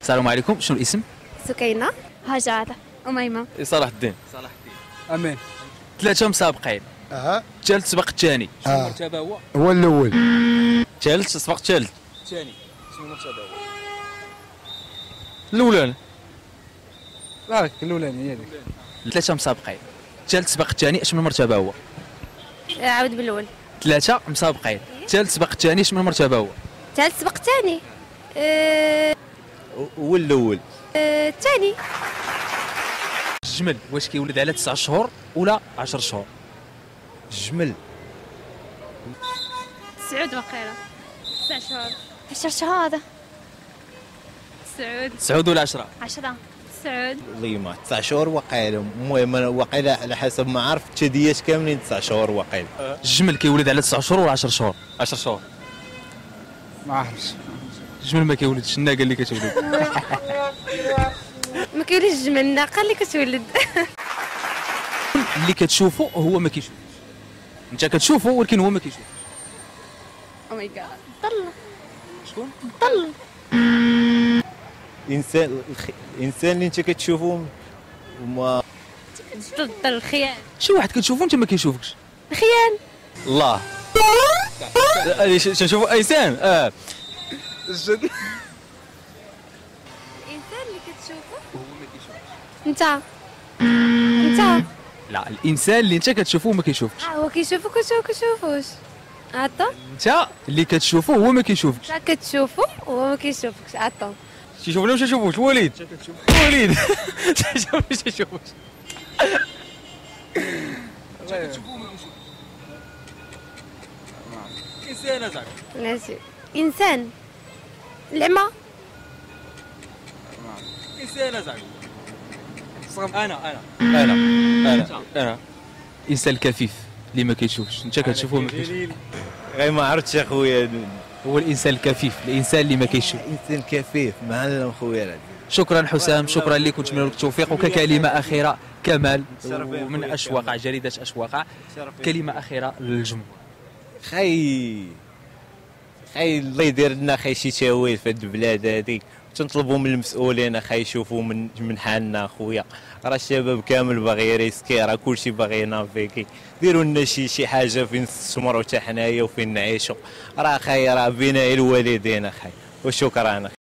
السلام عليكم، شنو الاسم؟ سكينة، هجاده، أميمة، صلاح الدين. صلاح الدين. أمين. ثلاثة مسابقين. الثالث سبق الثاني. شنو المرتبة هو؟ هو الأول. الثالث سبق الثالث. الثاني. شنو المرتبة هو؟ الأولاني. بارك الأولاني هي هذيك. ثلاثة مسابقين. الثالث سبق الثاني، شنو المرتبة هو؟ عاود بالأول. ثلاثة مسابقين. الثالث سبق الثاني، شنو المرتبة هو؟ الثالث سبق الثاني. هو الأول. الثاني. الجمل واش كيولد على 9 شهور ولا 10 شهور؟ الجمل 9 وقيله 9 شهور 10 شهور هذا 9 ولا 10 10 9 ليما 9 شهور وقيله المهم وقيله على حسب ما عرفت الثدييات كاملين 9 شهور وقيله. الجمل كيولد على 9 شهور ولا 10 شهور؟ 10 شهور ما عرفتش. الجمل ما كيولدش الناقه اللي كتولد. ما كاينش الجمل الناقه اللي كتولد. اللي كتشوفه هو ما كيشوفش، انت كتشوفه ولكن هو ما كيشوفش. او ماي جاد. الظل. شكون؟ الظل. الانسان الانسان اللي انت كتشوفه وما الظل. الخيال. شي واحد كتشوفه انت ما كيشوفكش. الخيال. الله. شنشوفو انسان. الجن. انت لا الانسان اللي انت كتشوفوه ما كيشوفكش. هو كيشوفك وانت ما كتشوفوش. عطا انت اللي كتشوفوه هو ما كيشوفكش. انت كتشوفو وهو ما كيشوفكش. عطا تيشوفنا ولا ما تيشوفوش؟ الوالد الوالد تيشوفنا ولا ما تيشوفوش؟ انت كتشوفوه وما كيشوفكش. انسان هذاك ماشي انسان. العمى. انسان هذاك. انا الانسان الكفيف اللي ما كيشوفش انت كتشوفه ما كيشوفش. غير ما عرفتش اخويا. هو الانسان الكفيف، الانسان اللي ما كيشوفش. الانسان الكفيف معلم خويا. شكرا حسام، شكرا لك ونتمنى لك التوفيق. وككلمه اخيره كمال ومن اشواقع جريده اشواقع، كلمه اخيره للجمهور. خي الله يدير لنا خي شي تاويل في هاد البلاد هذه. تنطلبوا من المسؤولين اخا يشوفوا من حالنا خويا. راه الشباب كامل باغي يريسكي، راه كلشي باغي ينافيكي. ديروا لنا شي حاجه فين نستثمروا حتى حنايا وفين نعيشوا. راه اخايا راه بناء الوالدين اخايا. وشكرا.